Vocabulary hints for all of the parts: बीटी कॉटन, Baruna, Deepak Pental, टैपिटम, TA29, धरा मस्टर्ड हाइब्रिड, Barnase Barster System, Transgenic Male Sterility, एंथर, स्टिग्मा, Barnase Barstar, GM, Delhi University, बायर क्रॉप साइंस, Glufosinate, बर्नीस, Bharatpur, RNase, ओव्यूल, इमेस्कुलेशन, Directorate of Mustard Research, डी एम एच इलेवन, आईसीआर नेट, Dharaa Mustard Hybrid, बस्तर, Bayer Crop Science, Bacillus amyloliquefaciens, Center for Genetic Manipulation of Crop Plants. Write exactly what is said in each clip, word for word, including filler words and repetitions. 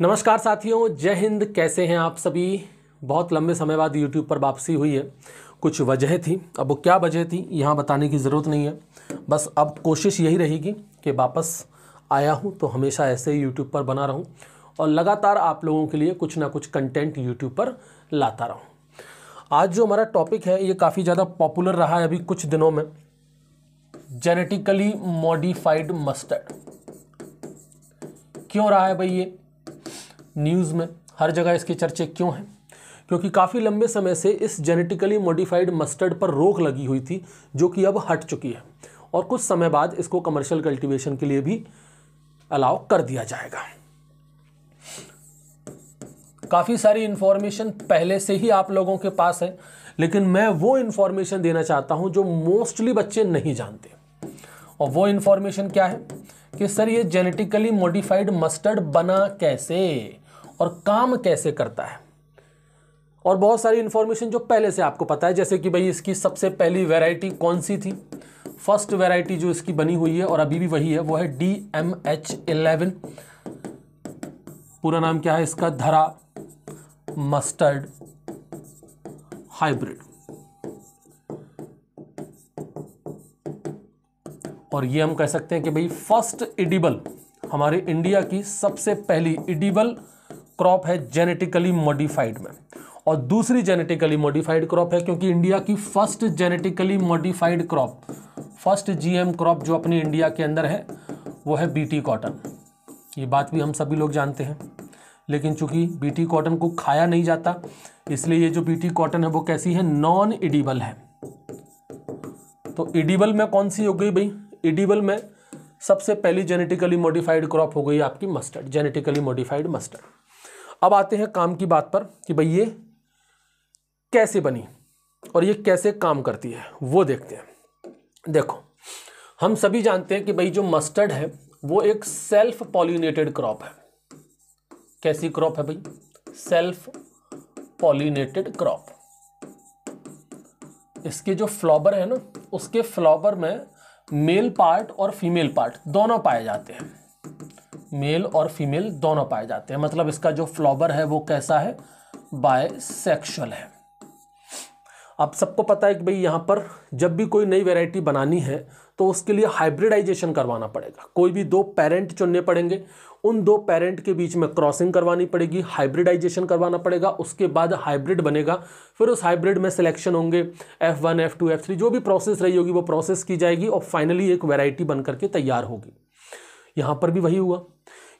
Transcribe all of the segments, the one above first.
नमस्कार साथियों, जय हिंद। कैसे हैं आप सभी। बहुत लंबे समय बाद यूट्यूब पर वापसी हुई है। कुछ वजह थी, अब वो क्या वजह थी यहाँ बताने की ज़रूरत नहीं है। बस अब कोशिश यही रहेगी कि वापस आया हूँ तो हमेशा ऐसे ही यूट्यूब पर बना रहूँ और लगातार आप लोगों के लिए कुछ ना कुछ कंटेंट यूट्यूब पर लाता रहूँ। आज जो हमारा टॉपिक है ये काफ़ी ज़्यादा पॉपुलर रहा है अभी कुछ दिनों में, जेनेटिकली मॉडिफाइड मस्टर्ड। क्यों रहा है भाई ये न्यूज़ में, हर जगह इसके चर्चे क्यों हैं? क्योंकि काफ़ी लंबे समय से इस जेनेटिकली मॉडिफाइड मस्टर्ड पर रोक लगी हुई थी जो कि अब हट चुकी है और कुछ समय बाद इसको कमर्शियल कल्टीवेशन के लिए भी अलाउ कर दिया जाएगा। काफ़ी सारी इन्फॉर्मेशन पहले से ही आप लोगों के पास है, लेकिन मैं वो इन्फॉर्मेशन देना चाहता हूं जो मोस्टली बच्चे नहीं जानते। और वो इन्फॉर्मेशन क्या है कि सर ये जेनेटिकली मॉडिफाइड मस्टर्ड बना कैसे और काम कैसे करता है। और बहुत सारी इन्फॉर्मेशन जो पहले से आपको पता है, जैसे कि भाई इसकी सबसे पहली वेराइटी कौन सी थी। फर्स्ट वेराइटी जो इसकी बनी हुई है और अभी भी वही है वो है डी एम एच इलेवन। पूरा नाम क्या है इसका, धरा मस्टर्ड हाइब्रिड। और ये हम कह सकते हैं कि भाई फर्स्ट एडिबल, हमारे इंडिया की सबसे पहली एडिबल क्रॉप है जेनेटिकली मॉडिफाइड में। और दूसरी जेनेटिकली मॉडिफाइड क्रॉप है क्योंकि इंडिया की first genetically modified crop, first GM crop जो अपनी इंडिया के अंदर है वो है बीटी कॉटन। ये बात भी हम सभी लोग जानते हैं, लेकिन चूंकि बीटी कॉटन को खाया नहीं जाता इसलिए ये जो बीटी कॉटन है वो कैसी है, नॉन एडिबल है। तो एडिबल में कौन सी हो गई भाई, एडिबल में सबसे पहली जेनेटिकली मॉडिफाइड क्रॉप हो गई आपकी मस्टर्ड, जेनेटिकली मॉडिफाइड मस्टर्ड। अब आते हैं काम की बात पर कि भाई ये कैसे बनी और ये कैसे काम करती है वो देखते हैं। देखो, हम सभी जानते हैं कि भाई जो मस्टर्ड है वो एक सेल्फ पॉलिनेटेड क्रॉप है। कैसी क्रॉप है भाई, सेल्फ पॉलिनेटेड क्रॉप। इसके जो फ्लावर है ना, उसके फ्लावर में मेल पार्ट और फीमेल पार्ट दोनों पाए जाते हैं, मेल और फीमेल दोनों पाए जाते हैं। मतलब इसका जो फ्लावर है वो कैसा है, बायसेक्सुअल है। अब सबको पता है कि भाई यहाँ पर जब भी कोई नई वैरायटी बनानी है तो उसके लिए हाइब्रिडाइजेशन करवाना पड़ेगा। कोई भी दो पेरेंट चुनने पड़ेंगे, उन दो पेरेंट के बीच में क्रॉसिंग करवानी पड़ेगी, हाइब्रिडाइजेशन करवाना पड़ेगा, उसके बाद हाइब्रिड बनेगा। फिर उस हाइब्रिड में सिलेक्शन होंगे, F one F two F three जो भी प्रोसेस रही होगी वो प्रोसेस की जाएगी और फाइनली एक वेराइटी बन करके तैयार होगी। यहाँ पर भी वही हुआ,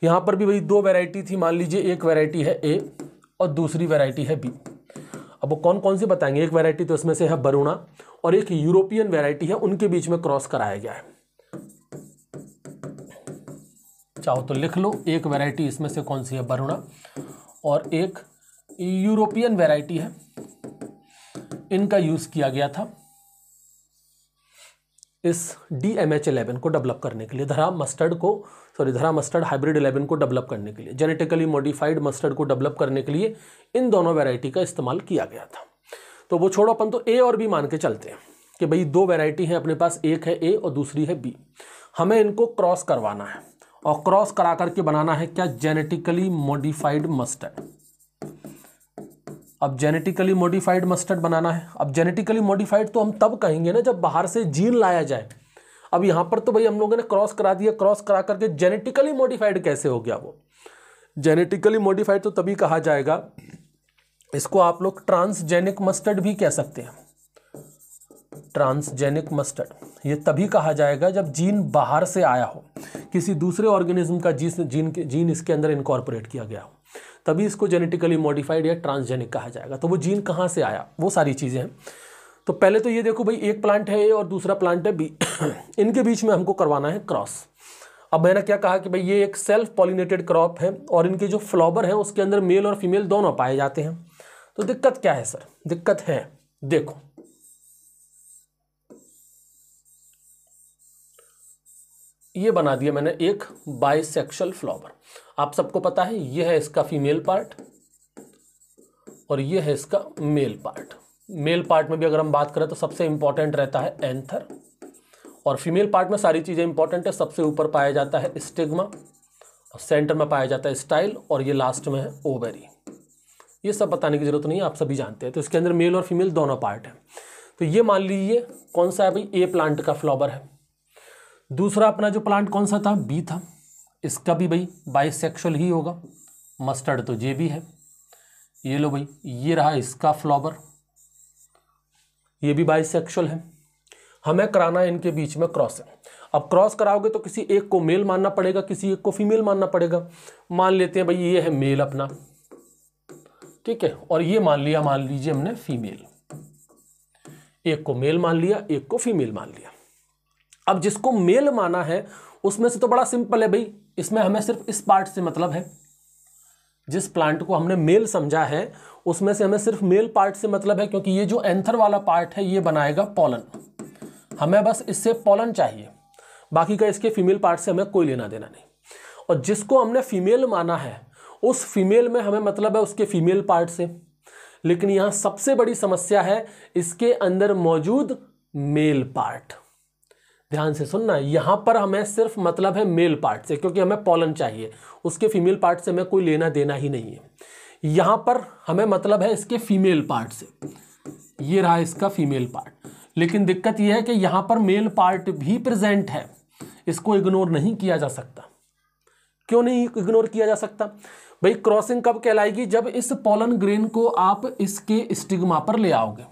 यहाँ पर भी वही दो वेराइटी थी। मान लीजिए एक वेराइटी है ए और दूसरी वेराइटी है बी। अब वो कौन कौन सी बताएंगे, एक वैरायटी तो इसमें से है बरुणा और एक यूरोपियन वैरायटी है, उनके बीच में क्रॉस कराया गया है। चाहो तो लिख लो, एक वैरायटी इसमें से कौन सी है, बरुणा, और एक यूरोपियन वैरायटी है, इनका यूज किया गया था इस डी एम एच इलेवन को डेवलप करने के लिए, धरा मस्टर्ड को sorry धरा मस्टर्ड हाइब्रिड eleven को डेवलप करने के लिए, जेनेटिकली मॉडिफाइड मस्टर्ड को डेवलप करने के लिए इन दोनों वैरायटी का इस्तेमाल किया गया था। तो वो छोड़ो, अपन तो ए और बी मान के चलते हैं कि भाई दो वैरायटी हैं अपने पास, एक है ए और दूसरी है बी। हमें इनको क्रॉस करवाना है और क्रॉस करा करके बनाना है क्या, जेनेटिकली मॉडिफाइड मस्टर्ड। अब जेनेटिकली मॉडिफाइड मस्टर्ड बनाना है। अब जेनेटिकली मॉडिफाइड तो हम तब कहेंगे ना जब बाहर से जीन लाया जाए। अब यहाँ पर तो भाई हम लोगों ने क्रॉस करा दिया, क्रॉस करा करके जेनेटिकली मॉडिफाइड कैसे हो गया वो। जेनेटिकली मॉडिफाइड तो तभी कहा जाएगा, इसको आप लोग ट्रांसजेनिक मस्टर्ड भी कह सकते हैं। ट्रांसजेनिक मस्टर्ड ये तभी कहा जाएगा जब जीन बाहर से आया हो, किसी दूसरे ऑर्गेनिज्म का जीन जीन इसके अंदर इनकॉर्पोरेट किया गया हो, तभी इसको जेनेटिकली मॉडिफाइड या ट्रांसजेनिक कहा जाएगा। तो वो जीन कहाँ से आया, वो सारी चीज़ें हैं। तो पहले तो ये देखो भाई, एक प्लांट है ए और दूसरा प्लांट है बी, इनके बीच में हमको करवाना है क्रॉस। अब मैंने क्या कहा कि भाई ये एक सेल्फ पॉलिनेटेड क्रॉप है और इनके जो फ्लावर हैं उसके अंदर मेल और फीमेल दोनों पाए जाते हैं। तो दिक्कत क्या है सर, दिक्कत है देखो, ये बना दिया मैंने एक बाइसेक्सुअल फ्लावर। आप सबको पता है ये है इसका फीमेल पार्ट और ये है इसका मेल पार्ट। मेल पार्ट में भी अगर हम बात करें तो सबसे इंपॉर्टेंट रहता है एंथर, और फीमेल पार्ट में सारी चीज़ें इंपॉर्टेंट है। सबसे ऊपर पाया जाता है स्टिग्मा, सेंटर में पाया जाता है स्टाइल, और ये लास्ट में है ओवेरी। ये सब बताने की जरूरत नहीं है, आप सभी जानते हैं। तो इसके अंदर मेल और फीमेल दोनों पार्ट है। तो ये मान लीजिए कौन सा है भाई, ए प्लांट का फ्लावर है। दूसरा अपना जो प्लांट कौन सा था, बी था, इसका भी भाई बाइसेक्सुअल ही होगा। मस्टर्ड तो जे भी है। ये लो भाई, ये रहा इसका फ्लावर, ये भी बाइसेक्सुअल है। हमें कराना है इनके बीच में क्रॉसिंग। अब क्रॉस कराओगे तो किसी एक को मेल मानना पड़ेगा, किसी एक को फीमेल मानना पड़ेगा। मान लेते हैं भाई ये है मेल अपना, ठीक है, और ये मान लिया, मान लीजिए हमने फीमेल। एक को मेल मान लिया, एक को फीमेल मान लिया। अब जिसको मेल माना है उसमें से तो बड़ा सिंपल है भाई, इसमें हमें सिर्फ इस पार्ट से मतलब है। जिस प्लांट को हमने मेल समझा है उसमें से हमें सिर्फ मेल पार्ट से मतलब है, क्योंकि ये जो एंथर वाला पार्ट है ये बनाएगा पॉलन। हमें बस इससे पॉलन चाहिए, बाकी का इसके फीमेल पार्ट से हमें कोई लेना देना नहीं। और जिसको हमने फीमेल माना है उस फीमेल में हमें मतलब है उसके फीमेल पार्ट से। लेकिन यहाँ सबसे बड़ी समस्या है इसके अंदर मौजूद मेल पार्ट। ध्यान से सुनना, यहाँ पर हमें सिर्फ मतलब है मेल पार्ट से, क्योंकि हमें पॉलन चाहिए, उसके फीमेल पार्ट से हमें कोई लेना देना ही नहीं है। यहाँ पर हमें मतलब है इसके फीमेल पार्ट से। ये रहा इसका फीमेल पार्ट, लेकिन दिक्कत यह है कि यहाँ पर मेल पार्ट भी प्रेजेंट है, इसको इग्नोर नहीं किया जा सकता। क्यों नहीं इग्नोर किया जा सकता भाई? क्रॉसिंग कब कहलाएगी, जब इस पॉलन ग्रेन को आप इसके स्टिग्मा पर ले आओगे,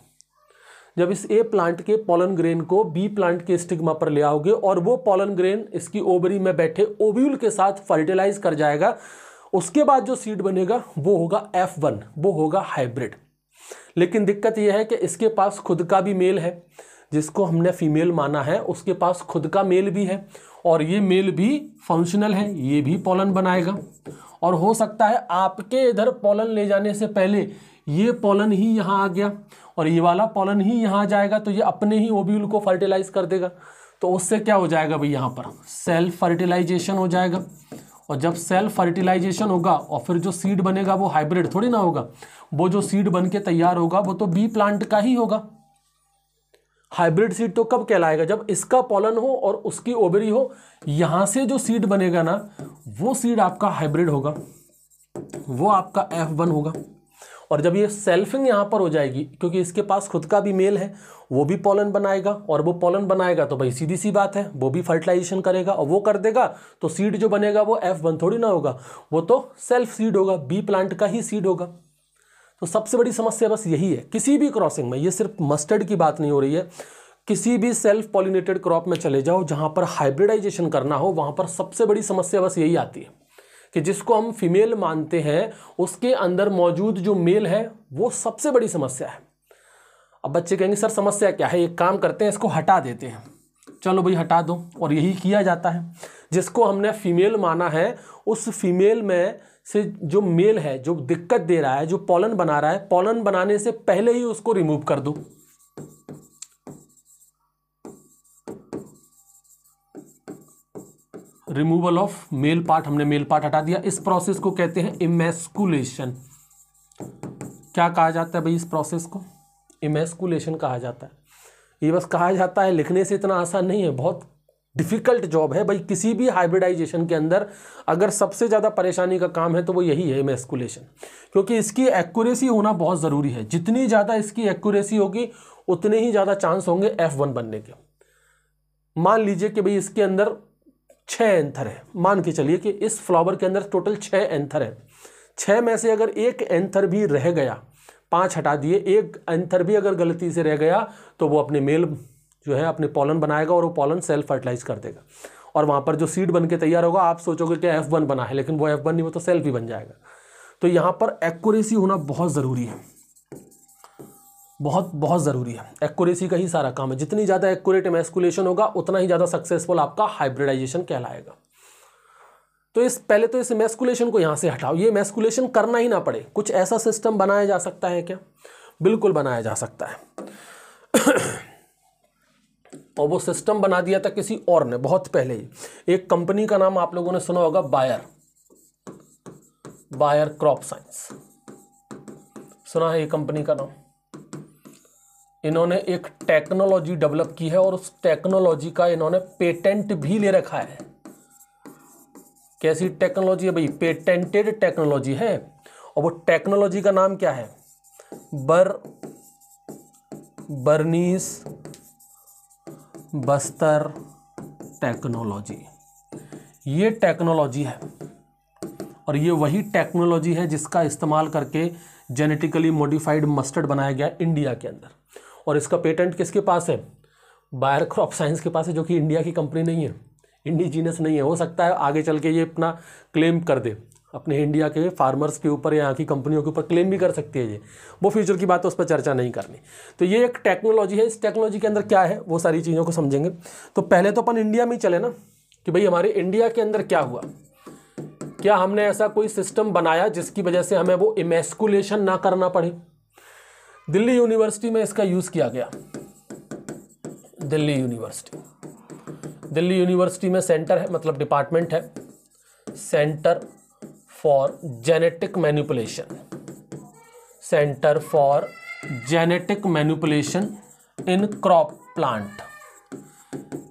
जब इस ए प्लांट के पॉलन ग्रेन को बी प्लांट के स्टिग्मा पर ले आओगे और वो पॉलन ग्रेन इसकी ओवरी में बैठे ओव्यूल के साथ फर्टिलाइज कर जाएगा। उसके बाद जो सीड बनेगा वो होगा एफ वन, वो होगा हाइब्रिड। लेकिन दिक्कत यह है कि इसके पास खुद का भी मेल है, जिसको हमने फीमेल माना है उसके पास खुद का मेल भी है, और ये मेल भी फंक्शनल है, ये भी पॉलन बनाएगा। और हो सकता है आपके इधर पॉलन ले जाने से पहले ये पॉलन ही यहाँ आ गया और ये वाला पॉलन ही यहाँ जाएगा, तो ये अपने ही ओव्यूल को फर्टिलाइज कर देगा। तो उससे क्या हो जाएगा भाई, यहाँ पर सेल्फ फर्टिलाइजेशन हो जाएगा। और जब सेल्फ फर्टिलाइजेशन होगा और फिर जो सीड बनेगा वो हाइब्रिड थोड़ी ना होगा, वो जो सीड बन के तैयार होगा वो तो बी प्लांट का ही होगा। हाइब्रिड सीड तो कब कहलाएगा, जब इसका पॉलन हो और उसकी ओवरी हो। यहाँ से जो सीड बनेगा ना वो सीड आपका हाइब्रिड होगा, वो आपका एफ वन होगा। और जब ये सेल्फिंग यहाँ पर हो जाएगी, क्योंकि इसके पास खुद का भी मेल है, वो भी पॉलन बनाएगा, और वो पॉलन बनाएगा तो भाई सीधी सी बात है वो भी फर्टिलाइजेशन करेगा, और वो कर देगा तो सीड जो बनेगा वो एफ वन थोड़ी ना होगा, वो तो सेल्फ सीड होगा, बी प्लांट का ही सीड होगा। तो सबसे बड़ी समस्या बस यही है किसी भी क्रॉसिंग में, ये सिर्फ मस्टर्ड की बात नहीं हो रही है, किसी भी सेल्फ पॉलिनेटेड क्रॉप में चले जाओ जहाँ पर हाइब्रिडाइजेशन करना हो, वहाँ पर सबसे बड़ी समस्या बस यही आती है कि जिसको हम फीमेल मानते हैं उसके अंदर मौजूद जो मेल है वो सबसे बड़ी समस्या है। अब बच्चे कहेंगे सर समस्या क्या है, एक काम करते हैं इसको हटा देते हैं। चलो भाई हटा दो, और यही किया जाता है। जिसको हमने फीमेल माना है उस फीमेल में से जो मेल है जो दिक्कत दे रहा है, जो पॉलन बना रहा है, पॉलन बनाने से पहले ही उसको रिमूव कर दो। रिमूवल ऑफ मेल पार्ट, हमने मेल पार्ट हटा दिया। इस प्रोसेस को कहते हैं इमेस्कुलेशन। क्या कहा जाता है भाई इस प्रोसेस को? इमेस्कुलेशन कहा जाता है। ये बस कहा जाता है, लिखने से इतना आसान नहीं है, बहुत डिफिकल्ट जॉब है भाई। किसी भी हाइब्रिडाइजेशन के अंदर अगर सबसे ज़्यादा परेशानी का काम है तो वो यही है इमेस्कुलेशन, क्योंकि इसकी एक्यूरेसी होना बहुत ज़रूरी है। जितनी ज़्यादा इसकी एक्यूरेसी होगी उतने ही ज़्यादा चांस होंगे एफ वन बनने के। मान लीजिए कि भाई इसके अंदर छः एंथर है, मान के चलिए कि इस फ्लावर के अंदर टोटल छः एंथर है। छः में से अगर एक एंथर भी रह गया, पांच हटा दिए, एक एंथर भी अगर गलती से रह गया तो वो अपने मेल जो है अपने पॉलन बनाएगा और वो पॉलन सेल्फ फर्टिलाइज कर देगा, और वहाँ पर जो सीड बन के तैयार होगा आप सोचोगे कि एफ वन बना है, लेकिन वो एफ वन नहीं, वो तो सेल्फ ही बन जाएगा। तो यहाँ पर एक्यूरेसी होना बहुत ज़रूरी है, बहुत बहुत ज़रूरी है। एक्यूरेसी का ही सारा काम है। जितनी ज़्यादा एक्यूरेट इमेस्कुलेशन होगा उतना ही ज़्यादा सक्सेसफुल आपका हाइब्रिडाइजेशन कहलाएगा। तो इस पहले तो इस इमेस्कुलेशन को यहाँ से हटाओ, ये इमेस्कुलेशन करना ही ना पड़े। कुछ ऐसा सिस्टम बनाया जा सकता है क्या? बिल्कुल बनाया जा सकता है। और वो सिस्टम बना दिया था किसी और ने बहुत पहले ही। एक कंपनी का नाम आप लोगों ने सुना होगा, बायर, बायर क्रॉप साइंस। सुना है ये कंपनी का नाम? इन्होंने एक टेक्नोलॉजी डेवलप की है और उस टेक्नोलॉजी का इन्होंने पेटेंट भी ले रखा है। कैसी टेक्नोलॉजी है भाई, पेटेंटेड टेक्नोलॉजी है। और वो टेक्नोलॉजी का नाम क्या है, बर बर्नीस बस्तर टेक्नोलॉजी। ये टेक्नोलॉजी है और ये वही टेक्नोलॉजी है जिसका इस्तेमाल करके जेनेटिकली मॉडिफाइड मस्टर्ड बनाया गया इंडिया के अंदर। और इसका पेटेंट किसके पास है, बायर क्रॉप साइंस के पास है, जो कि इंडिया की कंपनी नहीं है, इंडिजीनस नहीं है। हो सकता है आगे चल के ये अपना क्लेम कर दे अपने इंडिया के फार्मर्स के ऊपर या यहाँ की कंपनियों के ऊपर क्लेम भी कर सकती है ये, वो फ्यूचर की बात है, उस पर चर्चा नहीं करनी। तो ये एक टेक्नोलॉजी है, इस टेक्नोलॉजी के अंदर क्या है वो सारी चीज़ों को समझेंगे। तो पहले तो अपन इंडिया में ही चले ना कि भाई हमारे इंडिया के अंदर क्या हुआ, क्या हमने ऐसा कोई सिस्टम बनाया जिसकी वजह से हमें वो इमेस्कुलेशन ना करना पड़े। दिल्ली यूनिवर्सिटी में इसका यूज़ किया गया, दिल्ली यूनिवर्सिटी दिल्ली यूनिवर्सिटी में सेंटर है, मतलब डिपार्टमेंट है, centre for genetic manipulation, centre for genetic manipulation in crop plant.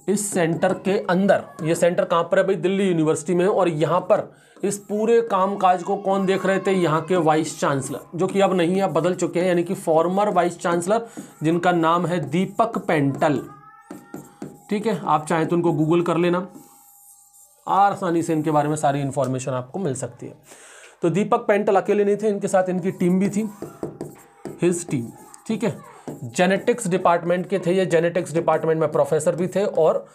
इस सेंटर के अंदर, ये सेंटर कहाँ पर है भाई, दिल्ली यूनिवर्सिटी में है। और यहाँ पर इस पूरे कामकाज को कौन देख रहे थे, यहाँ के वाइस चांसलर, जो कि अब नहीं है, अब बदल चुके हैं, यानी कि फॉर्मर वाइस चांसलर जिनका नाम है दीपक पेंटल। ठीक है, आप चाहें तो उनको गूगल कर लेना, आसानी से इनके बारे में सारी इन्फॉर्मेशन आपको मिल सकती है। तो दीपक पेंटल अकेले नहीं थे, इनके साथ इनकी टीम भी थी, हिज टीम। ठीक है, जेनेटिक्स डिपार्टमेंट के थे ये, जेनेटिक्स डिपार्टमेंट में प्रोफेसर भी थे और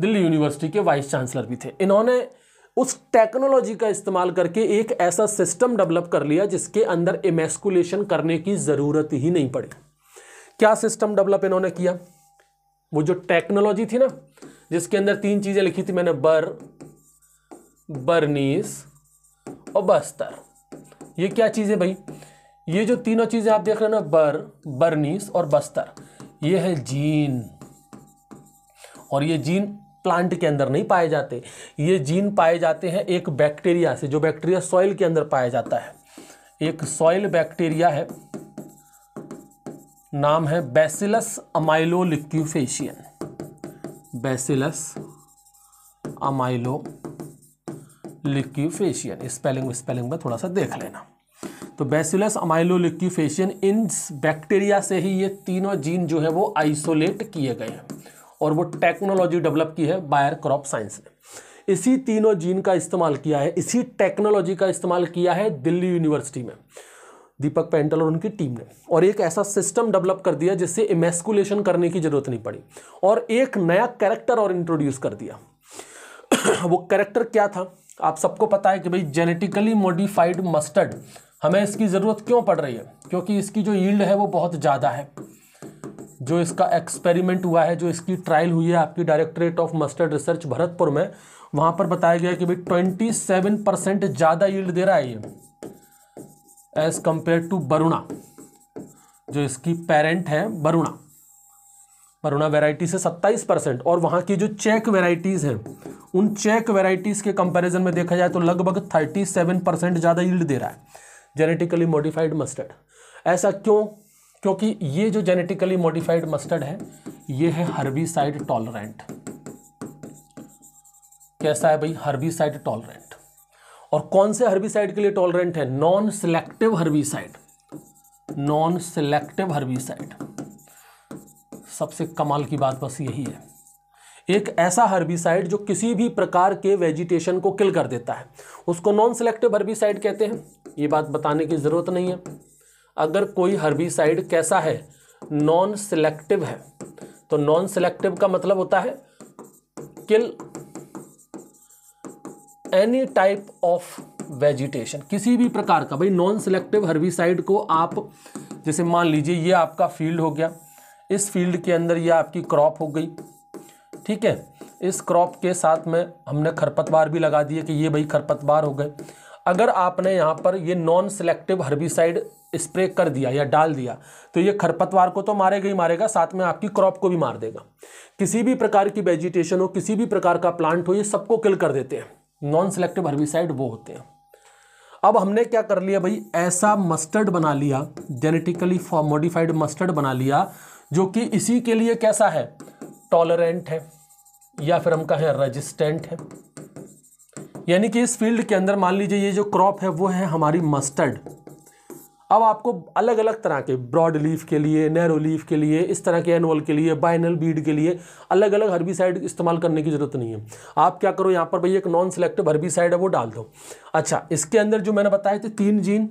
दिल्ली यूनिवर्सिटी के वाइस चांसलर भी थे। इन्होंने उस टेक्नोलॉजी का इस्तेमाल करके एक ऐसा सिस्टम डेवलप कर लिया जिसके अंदर इमेस्कुलेशन करने की ज़रूरत ही नहीं पड़ी। क्या सिस्टम डेवलप इन्होंने किया, वो जो टेक्नोलॉजी थी ना जिसके अंदर तीन चीज़ें लिखी थी मैंने, बर बर्नीस और बस्तर, ये क्या चीज़ है भाई, ये जो तीनों चीज़ें आप देख रहे हो ना, बर बर्नीस और बस्तर, ये है जीन। और ये जीन प्लांट के अंदर नहीं पाए जाते, ये जीन पाए जाते हैं एक बैक्टीरिया से, जो बैक्टीरिया सॉइल के अंदर पाया जाता है। एक सॉइल बैक्टीरिया है, नाम है bacillus amyloliquefaciens, bacillus amyloliquefaciens, spelling spelling में थोड़ा सा देख लेना। तो बैसिलस अमाइलोलिक्यूफेशियन, इन बैक्टीरिया से ही ये तीनों जीन जो है वो आइसोलेट किए गए हैं और वो टेक्नोलॉजी डेवलप की है बायर क्रॉप साइंस ने। इसी तीनों जीन का इस्तेमाल किया है, इसी टेक्नोलॉजी का इस्तेमाल किया है दिल्ली यूनिवर्सिटी में दीपक पेंटल और उनकी टीम ने, और एक ऐसा सिस्टम डेवलप कर दिया जिससे इमेस्कुलेशन करने की ज़रूरत नहीं पड़ी। और एक नया कैरेक्टर और इंट्रोड्यूस कर दिया। वो कैरेक्टर क्या था, आप सबको पता है कि भाई जेनेटिकली मॉडिफाइड मस्टर्ड, हमें इसकी ज़रूरत क्यों पड़ रही है, क्योंकि इसकी जो यील्ड है वो बहुत ज़्यादा है। जो इसका एक्सपेरिमेंट हुआ है, जो इसकी ट्रायल हुई है आपकी directorate of mustard research Bharatpur में, वहाँ पर बताया गया कि भाई ट्वेंटी सेवन परसेंट ज़्यादा यील्ड दे रहा है ये एज कंपेयर टू बरुणा, जो इसकी पेरेंट है बरुणा। बरुणा वेराइटी से सत्ताईस परसेंट, और वहाँ की जो चेक वेराइटीज़ हैं उन चेक वेराइटीज़ के कंपैरिजन में देखा जाए तो लगभग सैंतीस परसेंट ज़्यादा यील्ड दे रहा है जेनेटिकली मॉडिफाइड मस्टर्ड। ऐसा क्यों, क्योंकि ये जो जेनेटिकली मॉडिफाइड मस्टर्ड है ये है हर्बिसाइड टॉलरेंट। कैसा है भाई, हर्बिसाइड टॉलरेंट। और कौन से हर्बिसाइड के लिए टॉलरेंट है, non selective herbicide, non selective herbicide. सबसे कमाल की बात बस यही है, एक ऐसा हर्बिसाइड जो किसी भी प्रकार के वेजिटेशन को किल कर देता है उसको नॉन सिलेक्टिव हर्बिसाइड कहते हैं। ये बात बताने की ज़रूरत नहीं है, अगर कोई हर्बिसाइड कैसा है, नॉन सिलेक्टिव है, तो नॉन सिलेक्टिव का मतलब होता है kill any type of vegetation, किसी भी प्रकार का। भाई नॉन सिलेक्टिव हर्बिसाइड को आप जैसे मान लीजिए ये आपका फील्ड हो गया, इस फील्ड के अंदर ये आपकी क्रॉप हो गई, ठीक है, इस क्रॉप के साथ में हमने खरपतवार भी लगा दिए कि ये भाई खरपतवार हो गए। अगर आपने यहाँ पर ये नॉन सिलेक्टिव हर्बिसाइड स्प्रे कर दिया या डाल दिया तो ये खरपतवार को तो मारेगा ही मारेगा, साथ में आपकी क्रॉप को भी मार देगा। किसी भी प्रकार की वेजिटेशन हो, किसी भी प्रकार का प्लांट हो, ये सबको किल कर देते हैं। नॉन सिलेक्टिव हर्बिसाइड वो होते हैं। अब हमने क्या कर लिया भाई, ऐसा मस्टर्ड बना लिया, जेनेटिकली मॉडिफाइड मस्टर्ड बना लिया जो कि इसी के लिए कैसा है, टॉलरेंट है, या फिर हम कहें रेजिस्टेंट है, यानी कि इस फील्ड के अंदर मान लीजिए ये जो क्रॉप है वो है हमारी मस्टर्ड। अब आपको अलग अलग तरह के ब्रॉड लीफ के लिए, नैरो लीफ के लिए, इस तरह के एनुअल के लिए, बाइनल बीड के लिए अलग अलग हर्बिसाइड इस्तेमाल करने की ज़रूरत नहीं है। आप क्या करो, यहाँ पर भाई एक नॉन सिलेक्टिव हर्बिसाइड है वो डाल दो। अच्छा, इसके अंदर जो मैंने बताए थे तीन जीन,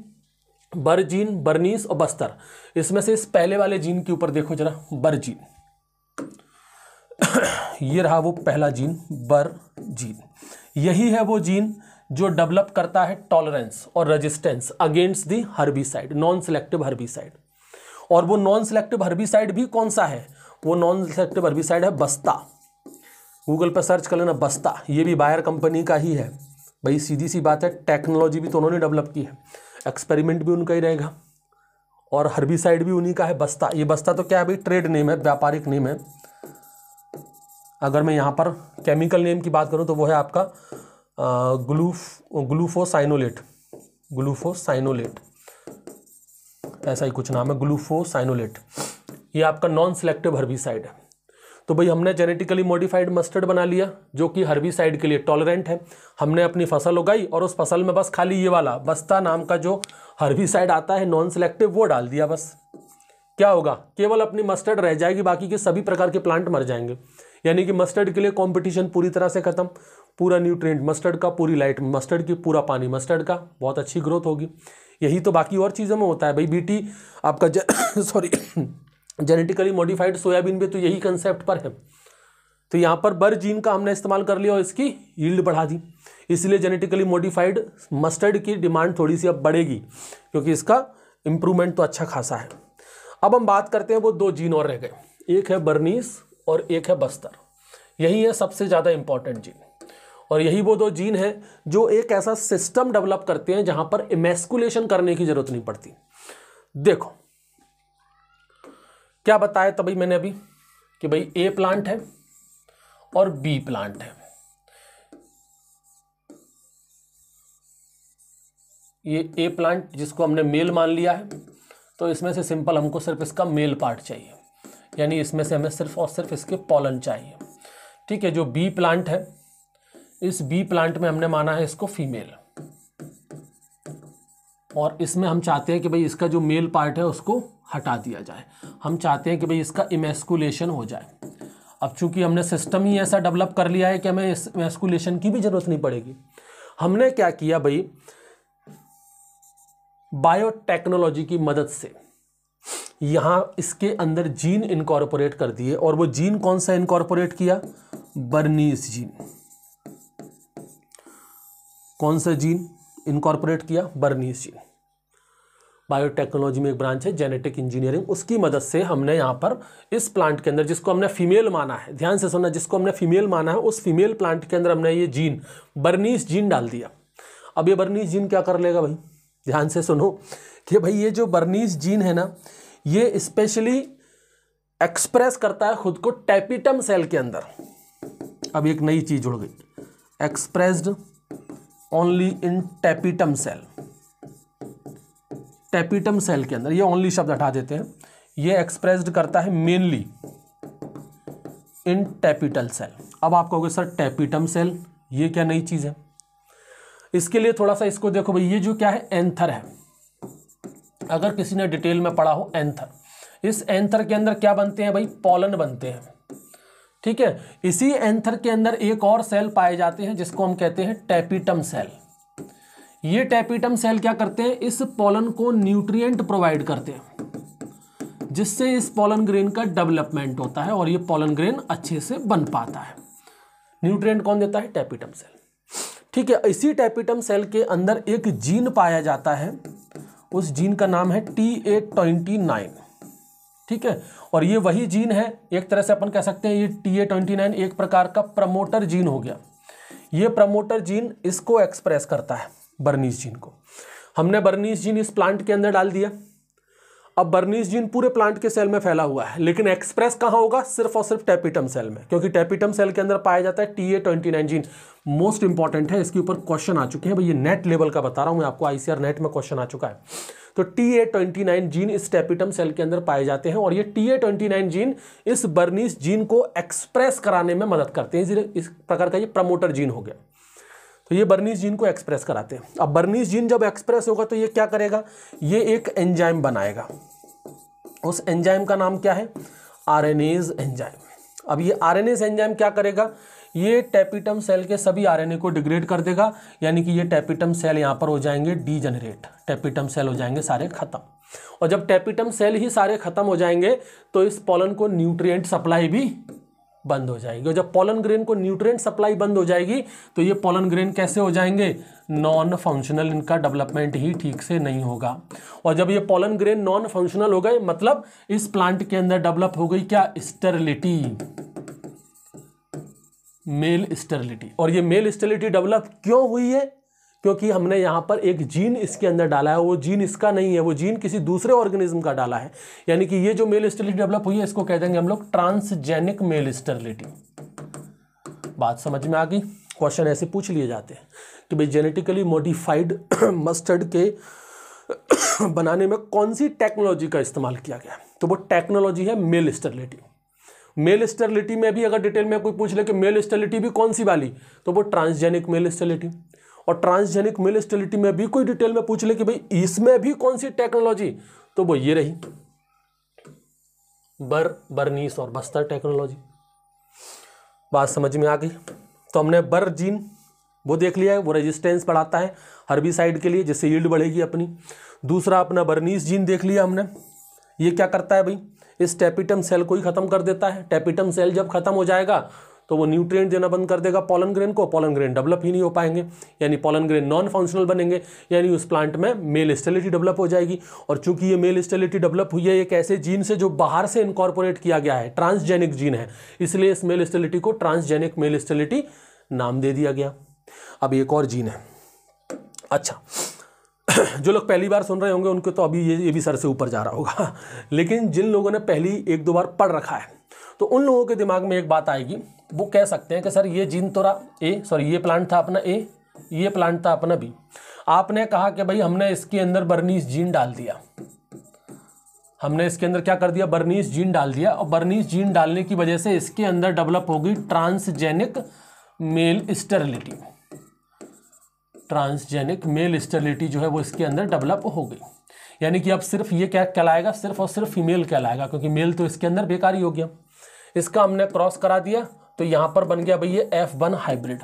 बर जीन, बर्नीस और बस्तर, इसमें से इस पहले वाले जीन के ऊपर देखो जरा, बर जीन, ये रहा वो पहला जीन बर जीन। यही है वो जीन जो डेवलप करता है टॉलरेंस और resistance against the herbicide, non selective herbicide. और वो नॉन सिलेक्टिव हर्बिसाइड भी कौन सा है, वो नॉन सिलेक्टिव हर्बिसाइड है बस्ता। गूगल पर सर्च कर लेना बस्ता, ये भी बायर कंपनी का ही है भाई। सीधी सी बात है, टेक्नोलॉजी भी तो उन्होंने डेवलप की है, एक्सपेरिमेंट भी उनका ही रहेगा और हर्बिसाइड भी उन्हीं का है बस्ता। ये बस्ता तो क्या है भाई, ट्रेड नेम है, व्यापारिक नेम है। अगर मैं यहाँ पर केमिकल नेम की बात करूँ तो वो है आपका ग्लूफ ग्लूफोसाइनोलेट ग्लूफोसाइनोलेट ऐसा ही कुछ नाम है, ग्लूफोसाइनोलेट। ये आपका नॉन सिलेक्टिव हर्बिसाइड है। तो भाई हमने जेनेटिकली मॉडिफाइड मस्टर्ड बना लिया जो कि हर्बिसाइड के लिए टॉलरेंट है। हमने अपनी फसल उगाई और उस फसल में बस खाली ये वाला बस्ता नाम का जो हर्बिसाइड आता है नॉन सिलेक्टिव वो डाल दिया। बस क्या होगा, केवल अपनी मस्टर्ड रह जाएगी, बाकी के सभी प्रकार के प्लांट मर जाएंगे। यानी कि मस्टर्ड के लिए कंपटीशन पूरी तरह से खत्म, पूरा न्यूट्रिएंट मस्टर्ड का, पूरी लाइट मस्टर्ड की, पूरा पानी मस्टर्ड का, बहुत अच्छी ग्रोथ होगी। यही तो बाकी और चीज़ों में होता है भाई। बीटी आपका जे, सॉरी जेनेटिकली मॉडिफाइड सोयाबीन भी तो यही कंसेप्ट पर है। तो यहाँ पर बर जीन का हमने इस्तेमाल कर लिया और इसकी यील्ड बढ़ा दी, इसलिए जेनेटिकली मॉडिफाइड मस्टर्ड की डिमांड थोड़ी सी अब बढ़ेगी क्योंकि इसका इम्प्रूवमेंट तो अच्छा खासा है। अब हम बात करते हैं, वो दो जीन और रह गए, एक है बर्नीस और एक है बस्तर। यही है सबसे ज़्यादा इम्पॉर्टेंट जीन और यही वो दो जीन हैं जो एक ऐसा सिस्टम डेवलप करते हैं जहां पर इमैस्कुलेशन करने की जरूरत नहीं पड़ती। देखो क्या बताया तभी मैंने अभी कि भाई ए प्लांट है और बी प्लांट है, ये ए प्लांट जिसको हमने मेल मान लिया है तो इसमें से सिंपल हमको सिर्फ इसका मेल पार्ट चाहिए, यानी इसमें से हमें सिर्फ और सिर्फ इसके पॉलन चाहिए। ठीक है, जो बी प्लांट है इस बी प्लांट में हमने माना है इसको फीमेल और इसमें हम चाहते हैं कि भाई इसका जो मेल पार्ट है उसको हटा दिया जाए। हम चाहते हैं कि भाई इसका इमैस्कुलेशन हो जाए। अब चूंकि हमने सिस्टम ही ऐसा डेवलप कर लिया है कि हमें इस इमैस्कुलेशन की भी जरूरत नहीं पड़ेगी। हमने क्या किया भाई, बायोटेक्नोलॉजी की मदद से यहाँ इसके अंदर जीन इनकॉर्पोरेट कर दिए। और वो जीन कौन सा इनकॉर्पोरेट किया, बर्नीस जीन। कौन सा जीन इनकॉर्पोरेट किया, बर्नीस जीन। बायोटेक्नोलॉजी में एक ब्रांच है जेनेटिक इंजीनियरिंग, उसकी मदद से हमने यहाँ पर इस प्लांट के अंदर जिसको हमने फीमेल माना है, ध्यान से सुनना, जिसको हमने फीमेल माना है उस फीमेल प्लांट के अंदर हमने ये जीन बर्नीस जीन डाल दिया। अब ये बर्नीस जीन क्या कर लेगा भाई, ध्यान से सुनो कि भाई ये जो बर्नीस जीन है ना ये स्पेशली एक्सप्रेस करता है खुद को टैपिटम सेल के अंदर। अब एक नई चीज जुड़ गई, expressed only in टैपिटम cell, टैपिटम cell के अंदर। ये ओनली शब्द हटा देते हैं, ये एक्सप्रेस्ड करता है मेनली इन टैपिटल सेल। अब आप कहोगे सर टैपिटम सेल ये क्या नई चीज है, इसके लिए थोड़ा सा इसको देखो भाई, ये जो क्या है एंथर है, अगर किसी ने डिटेल में पढ़ा हो एंथर। इस एंथर के अंदर क्या बनते हैं भाई, पॉलन बनते हैं। ठीक है, इसी एंथर के अंदर एक और सेल पाए जाते हैं जिसको हम कहते हैं टैपिटम सेल। ये टैपिटम सेल क्या करते हैं, इस पॉलन को न्यूट्रिएंट प्रोवाइड करते हैं जिससे इस पॉलन ग्रेन का डेवलपमेंट होता है और ये पॉलन ग्रेन अच्छे से बन पाता है। न्यूट्रिएंट कौन देता है, टैपिटम सेल। ठीक है, इसी टैपिटम सेल के अंदर एक जीन पाया जाता है, उस जीन का नाम है टी ए ट्वेंटी नाइन। ठीक है, और ये वही जीन है, एक तरह से अपन कह सकते हैं ये टी ए ट्वेंटी नाइन एक प्रकार का प्रमोटर जीन हो गया। ये प्रमोटर जीन इसको एक्सप्रेस करता है, बर्नीस जीन को। हमने बर्नीस जीन इस प्लांट के अंदर डाल दिया। अब बर्नीस जीन पूरे प्लांट के सेल में फैला हुआ है, लेकिन एक्सप्रेस कहाँ होगा, सिर्फ और सिर्फ टैपिटम सेल में, क्योंकि टैपिटम सेल के अंदर पाया जाता है T A twenty nine gene. Most important है, इसके ऊपर क्वेश्चन आ चुके हैं भाई, ये नेट लेवल का बता रहा हूँ मैं आपको, आईसीआर नेट में क्वेश्चन आ चुका है। तो T A twenty nine gene इस टैपिटम सेल के अंदर पाए जाते हैं और ये T A twenty nine gene इस बर्नीस जीन को एक्सप्रेस कराने में मदद करते हैं, इस प्रकार का ये प्रमोटर जीन हो गया। तो ये बर्नीस जीन को एक्सप्रेस कराते हैं। अब बर्नीस जीन जब एक्सप्रेस होगा तो ये क्या करेगा, ये एक एंजाइम बनाएगा। उस एंजाइम का नाम क्या है, आरएनएज एंजाइम। अब ये आरएनएज एंजाइम क्या करेगा, ये टैपिटम सेल के सभी आरएनए को डिग्रेड कर देगा, यानी कि ये टैपिटम सेल यहाँ पर हो जाएंगे डीजनरेट, टैपिटम सेल हो जाएंगे सारे खत्म। और जब टैपिटम सेल ही सारे खत्म हो जाएंगे तो इस पॉलन को न्यूट्रिएंट सप्लाई भी बंद हो जाएगी। और जब पॉलन ग्रेन को न्यूट्रिएंट सप्लाई बंद हो जाएगी तो ये पॉलन ग्रेन कैसे हो जाएंगे, नॉन फंक्शनल, इनका डेवलपमेंट ही ठीक से नहीं होगा। और जब ये पॉलन ग्रेन नॉन फंक्शनल हो गए मतलब इस प्लांट के अंदर डेवलप हो गई क्या, स्टेरिलिटी, मेल स्टेरिलिटी। और ये मेल स्टेरिलिटी डेवलप क्यों हुई है, क्योंकि हमने यहाँ पर एक जीन इसके अंदर डाला है, वो जीन इसका नहीं है, वो जीन किसी दूसरे ऑर्गेनिज्म का डाला है। यानी कि ये जो मेल स्टेरिलिटी डेवलप हुई है इसको कह देंगे हम लोग ट्रांसजेनिक मेल स्टेरिलिटी। बात समझ में आ गई। क्वेश्चन ऐसे पूछ लिए जाते हैं कि भाई जेनेटिकली मॉडिफाइड मस्टर्ड के बनाने में कौन सी टेक्नोलॉजी का इस्तेमाल किया गया, तो वो टेक्नोलॉजी है मेल स्टेरिलिटी। मेल स्टेरिलिटी में भी अगर डिटेल में कोई पूछ ले कि मेल स्टेरिलिटी भी कौन सी वाली, तो वो ट्रांसजेनिक मेल स्टेरिलिटी। और ट्रांसजेनिक मेल स्टेरिलिटी में भी कोई डिटेल में पूछ ले कि भाई इसमें भी कौन सी टेक्नोलॉजी, तो वो ये रही बर बर्नीस और बस्तर टेक्नोलॉजी। बात समझ में आ गई। तो हमने बर जीन वो देख लिया है, वो रेजिस्टेंस बढ़ाता है हर्बिसाइड के लिए जिससे यील्ड बढ़ेगी अपनी। दूसरा अपना बर्नीस जीन देख लिया हमने, ये क्या करता है भाई, इस टैपिटम सेल को ही खत्म कर देता है। टैपिटम सेल जब खत्म हो जाएगा तो वो न्यूट्रिएंट देना बंद कर देगा पॉलन ग्रेन को, पॉलन ग्रेन डेवलप ही नहीं हो पाएंगे, यानी पॉलन ग्रेन नॉन फंक्शनल बनेंगे, यानी उस प्लांट में मेल स्टेरिलिटी डेवलप हो जाएगी। और चूंकि ये मेल स्टेरिलिटी डेवलप हुई है एक ऐसे जीन से जो बाहर से इनकॉर्पोरेट किया गया है, ट्रांसजेनिक जीन है, इसलिए इस मेल स्टेरिलिटी को ट्रांसजेनिक मेल स्टेरिलिटी नाम दे दिया गया। अब एक और जीन है, अच्छा जो लोग पहली बार सुन रहे होंगे उनको तो अभी ये ये भी सर से ऊपर जा रहा होगा, लेकिन जिन लोगों ने पहली एक दो बार पढ़ रखा है तो उन लोगों के दिमाग में एक बात आएगी। वो कह सकते हैं कि सर ये जीन तो रहा ए, सॉरी ये प्लांट था अपना ए, ये प्लांट था अपना बी। आपने कहा कि भाई हमने इसके अंदर बर्नीस जीन डाल दिया, हमने इसके अंदर क्या कर दिया, बर्नीस जीन डाल दिया। और बर्नीस जीन डालने की वजह से इसके अंदर डेवलप हो गई transgenic male sterility, transgenic male sterility जो है वो इसके अंदर डेवलप हो गई। यानी कि अब सिर्फ ये क्या कहलाएगा, सिर्फ और सिर्फ फीमेल कहलाएगा, क्योंकि मेल तो इसके अंदर बेकार ही हो गया। इसका हमने क्रॉस करा दिया तो यहाँ पर बन गया भाई ये एफ वन हाइब्रिड।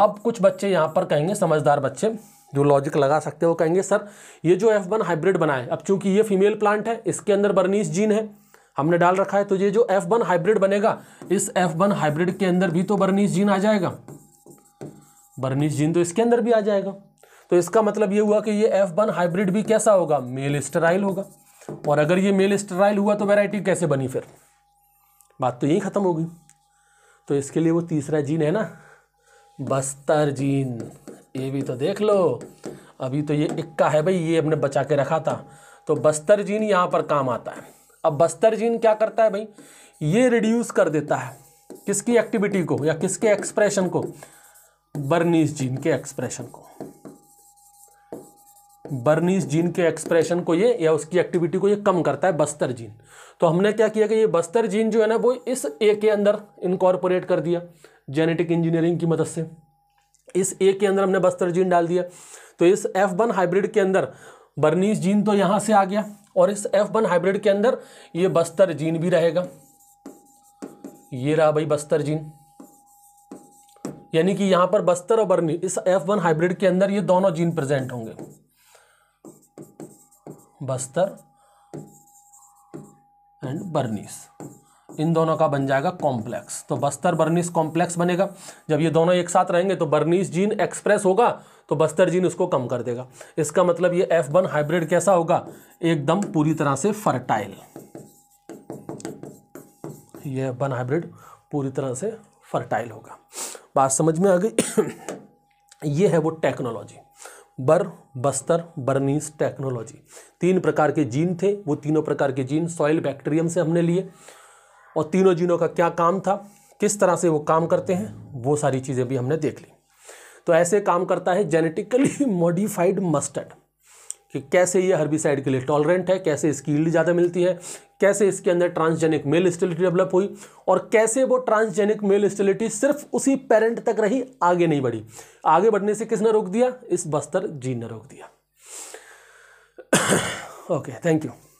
अब कुछ बच्चे यहाँ पर कहेंगे, समझदार बच्चे जो लॉजिक लगा सकते हो, कहेंगे सर ये जो एफ वन हाइब्रिड बना है, अब चूंकि ये फीमेल प्लांट है, इसके अंदर बर्नीस जीन है हमने डाल रखा है, तो ये जो एफ वन हाइब्रिड बनेगा, इस एफ वन हाइब्रिड के अंदर भी तो बर्नीस जीन आ जाएगा, बर्नीस जीन तो इसके अंदर भी आ जाएगा। तो इसका मतलब ये हुआ कि ये एफ वन हाइब्रिड भी कैसा होगा, मेल स्टेराइल होगा। और अगर ये मेल स्टेराइल हुआ तो वैरायटी कैसे बनी, फिर बात तो यही खत्म हो गई। तो इसके लिए वो तीसरा जीन है ना, बस्तर जीन, ये भी तो देख लो। अभी तो ये इक्का है भाई, ये हमने बचा के रखा था, तो बस्तर जीन यहाँ पर काम आता है। अब बस्तर जीन क्या करता है भाई, ये रिड्यूस कर देता है किसकी एक्टिविटी को या किसके एक्सप्रेशन को, बर्नीस जीन के एक्सप्रेशन को, बर्नीस जीन के एक्सप्रेशन को ये या उसकी एक्टिविटी को ये कम करता है बस्तर जीन। तो हमने क्या किया कि ये बस्तर जीन जो है ना वो इस ए के अंदर इनकॉर्पोरेट कर दिया जेनेटिक इंजीनियरिंग की मदद से। इस ए के अंदर हमने बस्तर जीन डाल दिया, तो इस एफ वन हाइब्रिड के अंदर बर्नीस जीन तो यहाँ से आ गया, और इस एफ वन हाइब्रिड के अंदर ये बस्तर जीन भी रहेगा। ये रहा भाई बस्तर जीन, यानी कि यहाँ पर बस्तर और बर्नी, इस एफ वन हाइब्रिड के अंदर ये दोनों जीन प्रेजेंट होंगे, बस्तर एंड बर्नीस, इन दोनों का बन जाएगा कॉम्प्लेक्स। तो बस्तर बर्नीस कॉम्प्लेक्स बनेगा। जब ये दोनों एक साथ रहेंगे तो बर्नीस जीन एक्सप्रेस होगा तो बस्तर जीन उसको कम कर देगा। इसका मतलब ये एफ वन हाइब्रिड कैसा होगा, एकदम पूरी तरह से फर्टाइल, ये एफ वन हाइब्रिड पूरी तरह से फर्टाइल होगा। बात समझ में आ गई। ये है वो टेक्नोलॉजी, बर बस्तर बर्नीस टेक्नोलॉजी। तीन प्रकार के जीन थे, वो तीनों प्रकार के जीन सॉइल बैक्टीरियम से हमने लिए, और तीनों जीनों का क्या काम था, किस तरह से वो काम करते हैं, वो सारी चीज़ें भी हमने देख ली। तो ऐसे काम करता है जेनेटिकली मॉडिफाइड मस्टर्ड, कि कैसे ये हर्बिसाइड के लिए टॉलरेंट है, कैसे इसकी यील्ड ज़्यादा मिलती है, कैसे इसके अंदर ट्रांसजेनिक मेल स्टेरिलिटी डेवलप हुई और कैसे वो ट्रांसजेनिक मेल स्टेरिलिटी सिर्फ उसी पेरेंट तक रही, आगे नहीं बढ़ी। आगे बढ़ने से किसने रोक दिया? इस बस्तर जीन ने रोक दिया। Okay, thank you.